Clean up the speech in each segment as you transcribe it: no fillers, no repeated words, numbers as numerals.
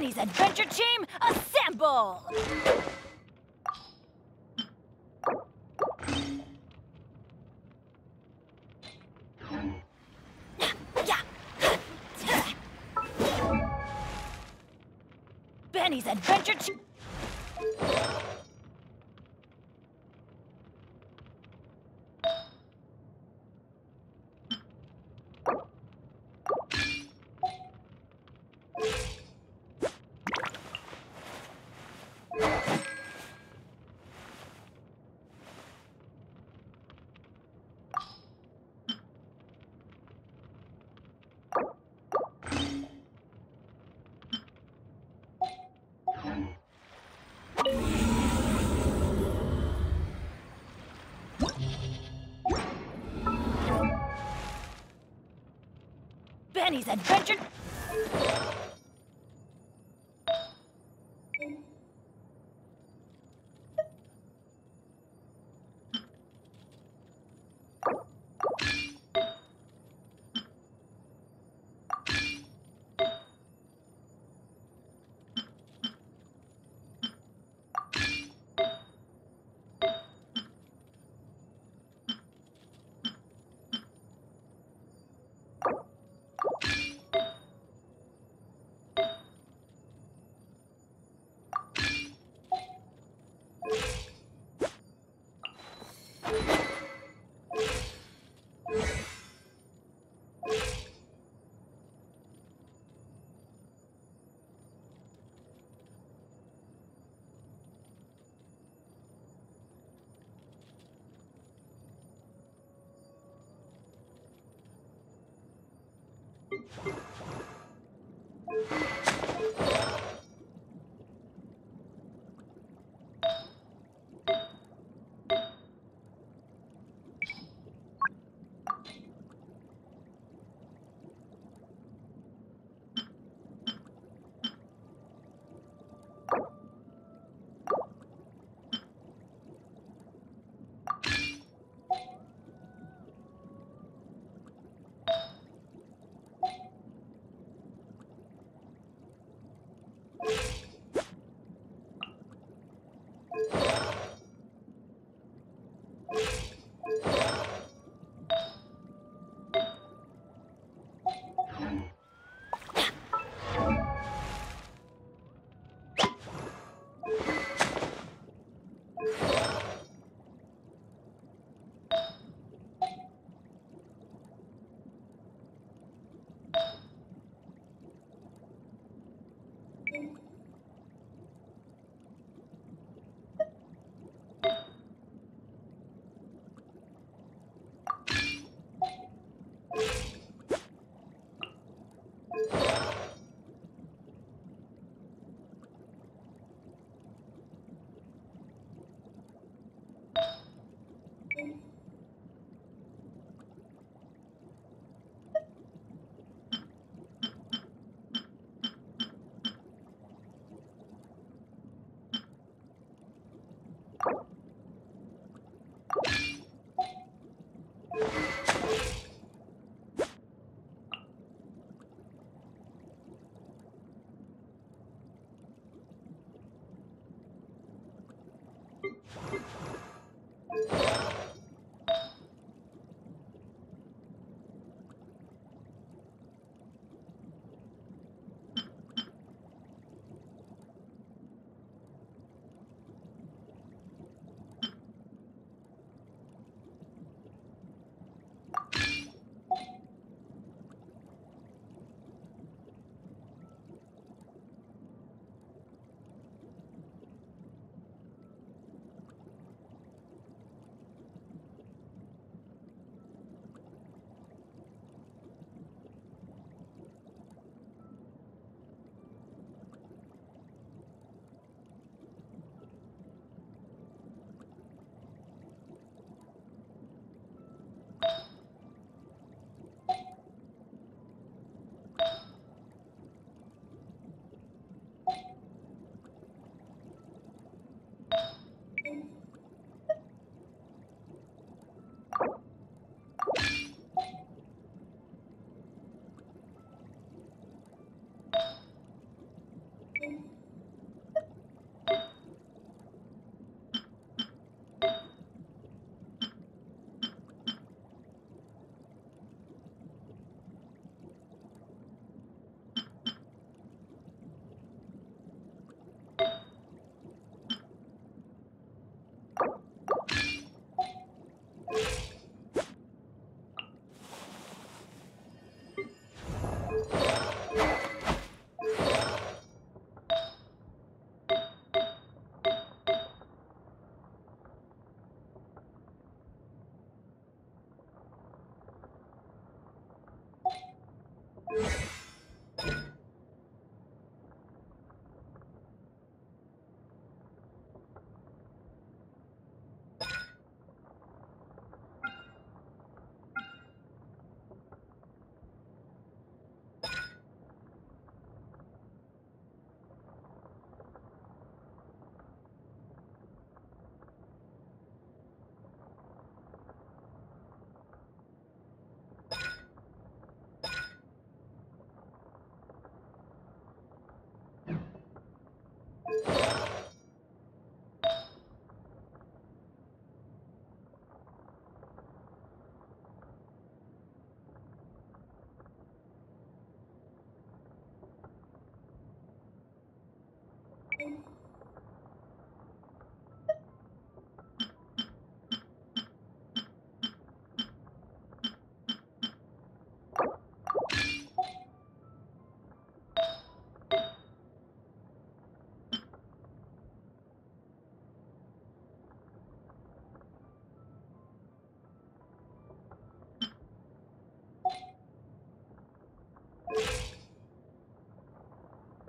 Bunny's adventure team, assemble! Bunny's adventure team... Bunny's adventure...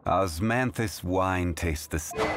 Osmanthus wine tastes the same.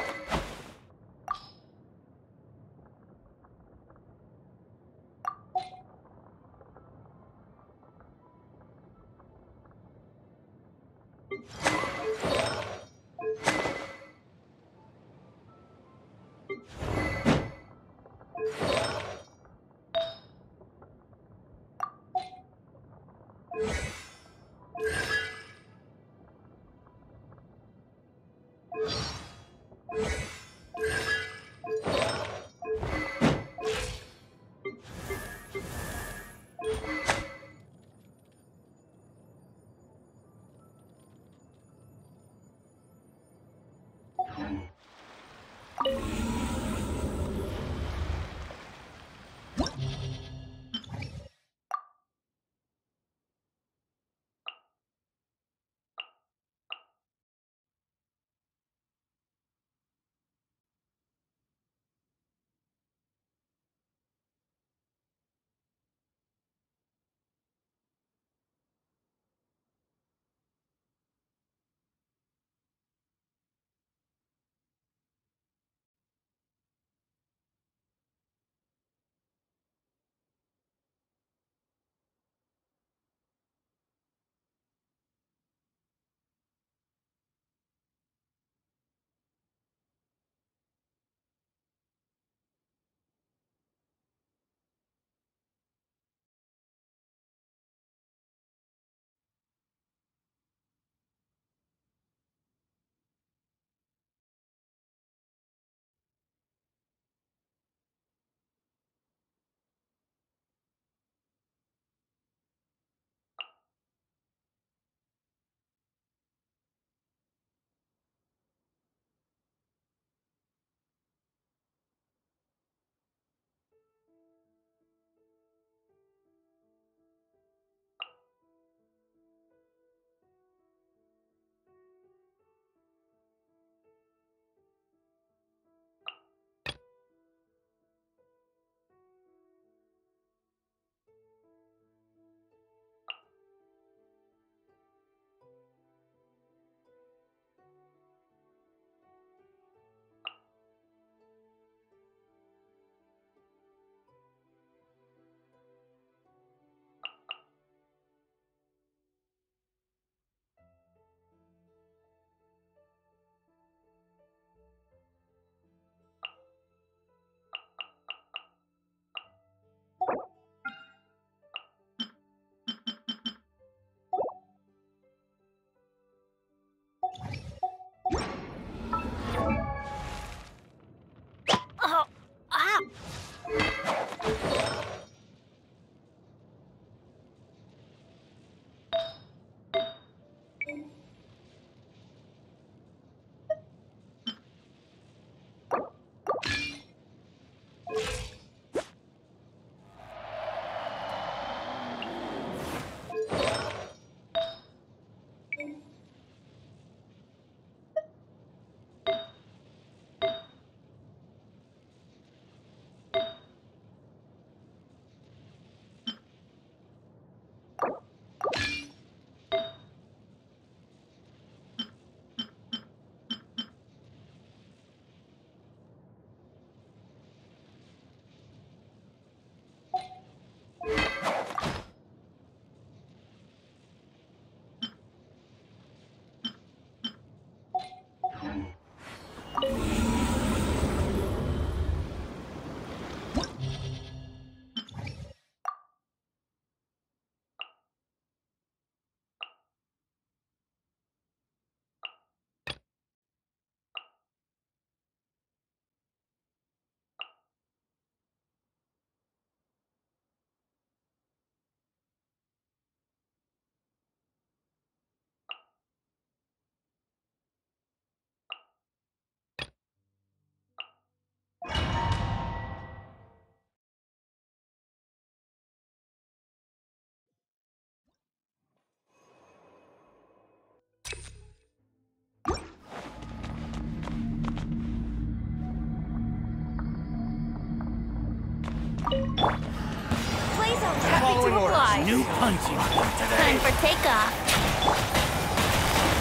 Playzone's happy to apply. New punching point today. Time for takeoff.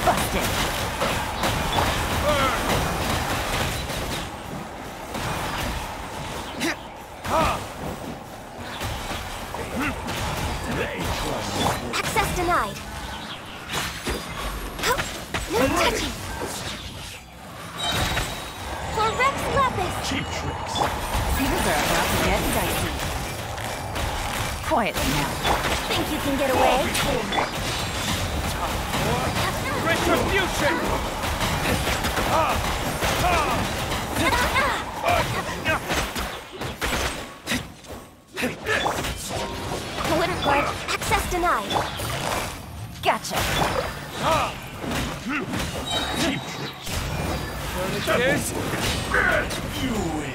Busted. Access denied. No touching. For Rex Lapis. Cheap tricks. Figures are about to get dicey. Quietly now. Think you can get away? Retribution. Winter card. Access denied. Gotcha. Cheap tricks. Well, it is. You win.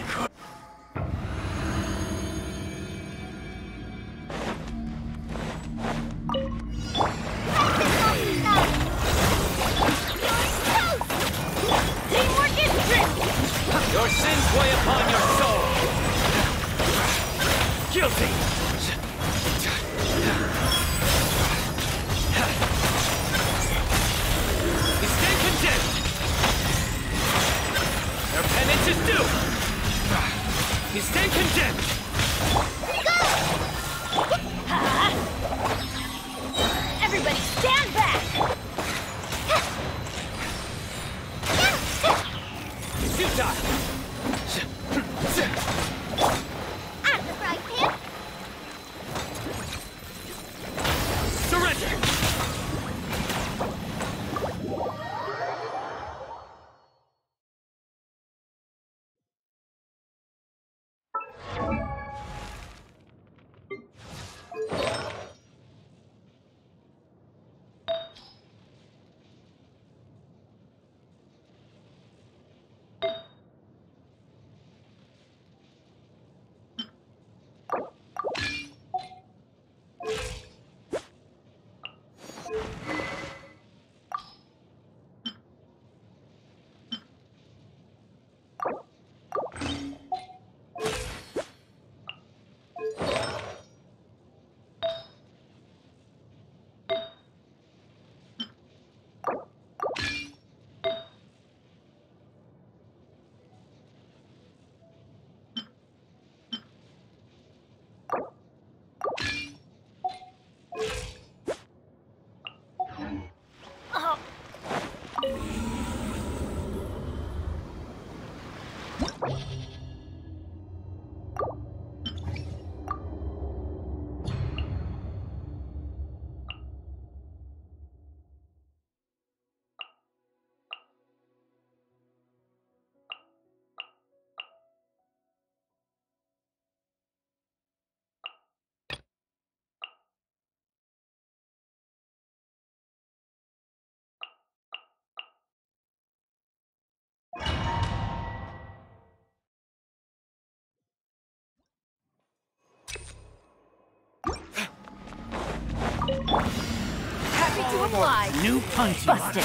Happy to apply. New punch. Busted.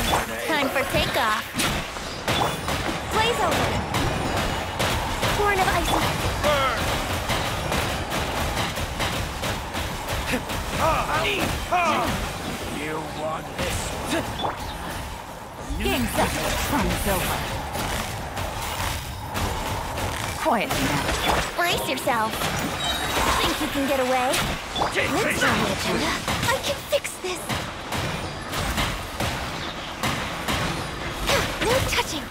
Time for takeoff. Blaze over. Horn of ice. Burn. You want this one? Game's up. Time's over. Quiet now. Brace yourself. Think you can get away? What's wrong with you? I can fix this! No touching!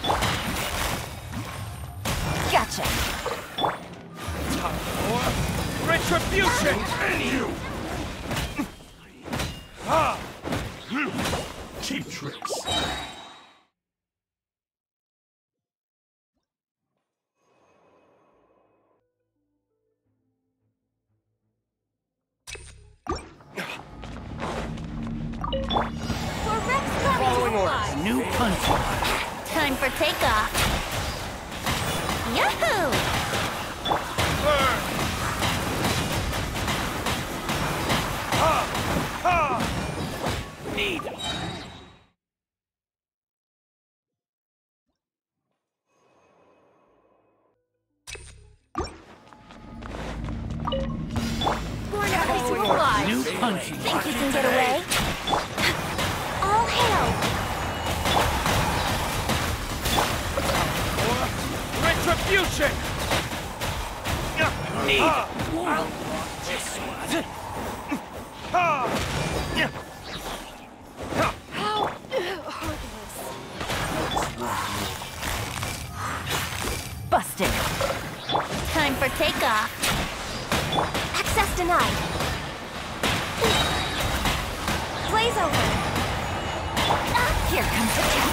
Gotcha! Time for retribution! And you! Cheap tricks! Time for takeoff. Yahoo! Burn. Need. punchy. Think you can get away? All hail! Retribution! Need one. This one. How hard. Busted. Time for takeoff. Access denied. Blaze over. Here comes the cat.